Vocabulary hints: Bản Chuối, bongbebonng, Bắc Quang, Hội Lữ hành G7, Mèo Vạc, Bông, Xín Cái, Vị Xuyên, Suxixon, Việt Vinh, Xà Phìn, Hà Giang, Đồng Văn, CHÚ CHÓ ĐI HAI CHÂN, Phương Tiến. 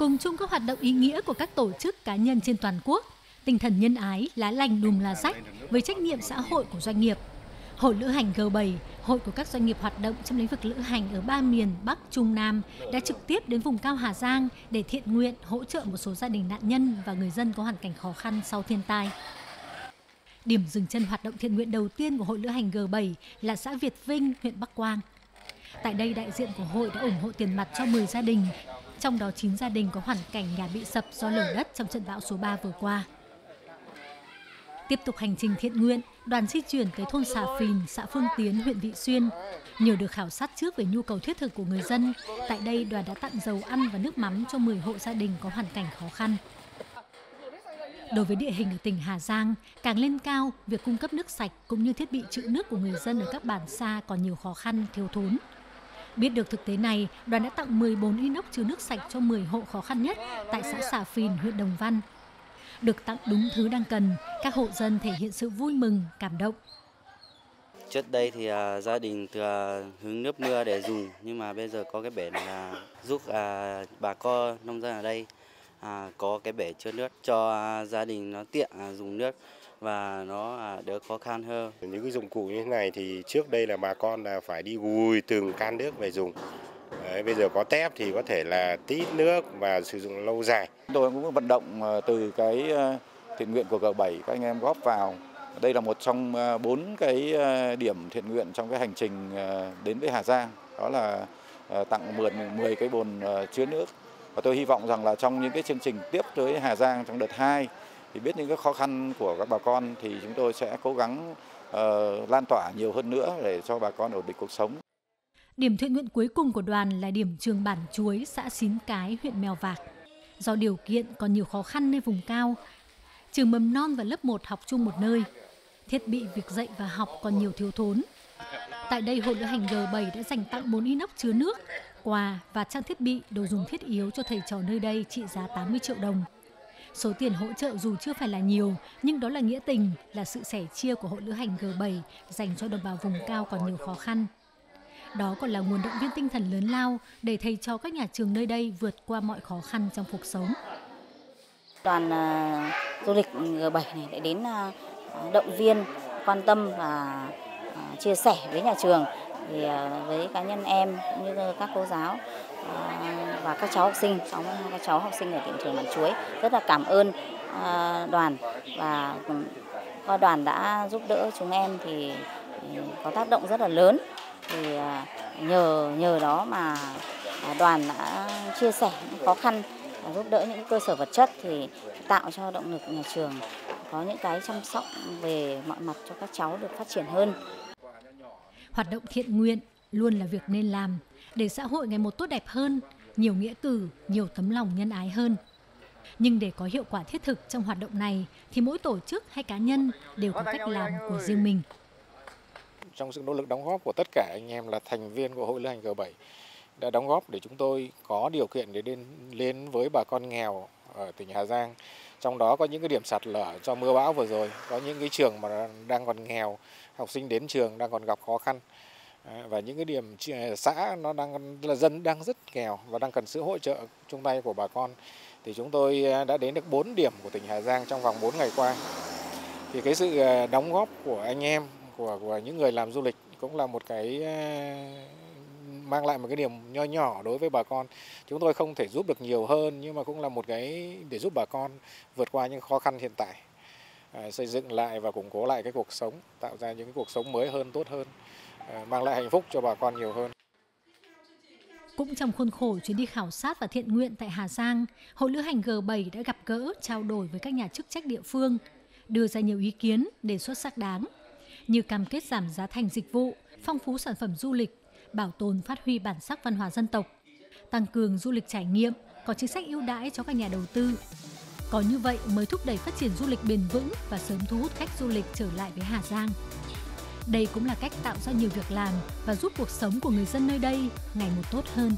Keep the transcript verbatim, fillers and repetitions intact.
cùng chung các hoạt động ý nghĩa của các tổ chức cá nhân trên toàn quốc, tinh thần nhân ái, lá lành đùm lá rách với trách nhiệm xã hội của doanh nghiệp. Hội Lữ hành G bảy, hội của các doanh nghiệp hoạt động trong lĩnh vực lữ hành ở ba miền Bắc, Trung, Nam đã trực tiếp đến vùng cao Hà Giang để thiện nguyện hỗ trợ một số gia đình nạn nhân và người dân có hoàn cảnh khó khăn sau thiên tai. Điểm dừng chân hoạt động thiện nguyện đầu tiên của Hội Lữ hành G bảy là xã Việt Vinh, huyện Bắc Quang. Tại đây, đại diện của hội đã ủng hộ tiền mặt cho mười gia đình, trong đó chín gia đình có hoàn cảnh nhà bị sập do lở đất trong trận bão số ba vừa qua. Tiếp tục hành trình thiện nguyện, đoàn di chuyển tới thôn Xà Phìn, xã Phương Tiến, huyện Vị Xuyên. Nhờ được khảo sát trước về nhu cầu thiết thực của người dân, tại đây đoàn đã tặng dầu ăn và nước mắm cho mười hộ gia đình có hoàn cảnh khó khăn. Đối với địa hình ở tỉnh Hà Giang, càng lên cao, việc cung cấp nước sạch cũng như thiết bị trữ nước của người dân ở các bản xa còn nhiều khó khăn, thiếu thốn. Biết được thực tế này, đoàn đã tặng mười bốn inox chứa nước sạch cho mười hộ khó khăn nhất tại xã Xà Phìn, huyện Đồng Văn. Được tặng đúng thứ đang cần, các hộ dân thể hiện sự vui mừng, cảm động. Trước đây thì uh, gia đình từ uh, hứng nước mưa để dùng, nhưng mà bây giờ có cái bể này là giúp uh, bà con nông dân ở đây uh, có cái bể chứa nước cho uh, gia đình nó tiện uh, dùng nước và nó uh, đỡ khó khăn hơn. Những cái dụng cụ như thế này thì trước đây là bà con là phải đi gùi từng can nước về dùng. Đấy, bây giờ có tép thì có thể là tít nước và sử dụng lâu dài. Chúng tôi cũng vận động từ cái thiện nguyện của G bảy các anh em góp vào. Đây là một trong bốn cái điểm thiện nguyện trong cái hành trình đến với Hà Giang. Đó là tặng mười cái bồn chứa nước. Và tôi hy vọng rằng là trong những cái chương trình tiếp tới Hà Giang trong đợt hai thì biết những cái khó khăn của các bà con thì chúng tôi sẽ cố gắng uh, lan tỏa nhiều hơn nữa để cho bà con ổn định cuộc sống. Điểm thiện nguyện cuối cùng của đoàn là điểm trường Bản Chuối, xã Xín Cái, huyện Mèo Vạc. Do điều kiện còn nhiều khó khăn nơi vùng cao, trường mầm non và lớp một học chung một nơi. Thiết bị việc dạy và học còn nhiều thiếu thốn. Tại đây, Hội Lữ hành G bảy đã dành tặng bốn inox chứa nước, quà và trang thiết bị đồ dùng thiết yếu cho thầy trò nơi đây trị giá tám mươi triệu đồng. Số tiền hỗ trợ dù chưa phải là nhiều, nhưng đó là nghĩa tình, là sự sẻ chia của Hội Lữ hành G bảy dành cho đồng bào vùng cao còn nhiều khó khăn. Đó còn là nguồn động viên tinh thần lớn lao để thầy trò các nhà trường nơi đây vượt qua mọi khó khăn trong cuộc sống. Đoàn uh, du lịch G bảy này để đến uh, động viên, quan tâm và uh, chia sẻ với nhà trường. Thì, uh, với cá nhân em cũng như các cô giáo uh, và các cháu học sinh, cháu, các cháu học sinh ở tiệm trường Bản Chuối rất là cảm ơn uh, đoàn và qua đoàn đã giúp đỡ chúng em thì có tác động rất là lớn. Thì nhờ nhờ đó mà đoàn đã chia sẻ những khó khăn, giúp đỡ những cơ sở vật chất thì tạo cho động lực nhà trường có những cái chăm sóc về mọi mặt cho các cháu được phát triển hơn. Hoạt động thiện nguyện luôn là việc nên làm để xã hội ngày một tốt đẹp hơn, nhiều nghĩa cử, nhiều tấm lòng nhân ái hơn. Nhưng để có hiệu quả thiết thực trong hoạt động này thì mỗi tổ chức hay cá nhân đều có cách làm của riêng mình. Trong sự nỗ lực đóng góp của tất cả anh em là thành viên của Hội Lữ hành G bảy đã đóng góp để chúng tôi có điều kiện để đến, đến với bà con nghèo ở tỉnh Hà Giang. Trong đó có những cái điểm sạt lở do mưa bão vừa rồi, có những cái trường mà đang còn nghèo, học sinh đến trường đang còn gặp khó khăn. Và những cái điểm xã nó đang là dân đang rất nghèo và đang cần sự hỗ trợ chung tay của bà con. Thì chúng tôi đã đến được bốn điểm của tỉnh Hà Giang trong vòng bốn ngày qua. Thì cái sự đóng góp của anh em Của, của những người làm du lịch cũng là một cái mang lại một cái điểm nho nhỏ đối với bà con. Chúng tôi không thể giúp được nhiều hơn nhưng mà cũng là một cái để giúp bà con vượt qua những khó khăn hiện tại, à, xây dựng lại và củng cố lại cái cuộc sống, tạo ra những cái cuộc sống mới hơn, tốt hơn, à, mang lại hạnh phúc cho bà con nhiều hơn. Cũng trong khuôn khổ chuyến đi khảo sát và thiện nguyện tại Hà Giang, Hội Lữ hành G bảy đã gặp gỡ, trao đổi với các nhà chức trách địa phương, đưa ra nhiều ý kiến, đề xuất xác đáng, như cam kết giảm giá thành dịch vụ, phong phú sản phẩm du lịch, bảo tồn phát huy bản sắc văn hóa dân tộc, tăng cường du lịch trải nghiệm, có chính sách ưu đãi cho các nhà đầu tư. Có như vậy mới thúc đẩy phát triển du lịch bền vững và sớm thu hút khách du lịch trở lại với Hà Giang. Đây cũng là cách tạo ra nhiều việc làm và giúp cuộc sống của người dân nơi đây ngày một tốt hơn.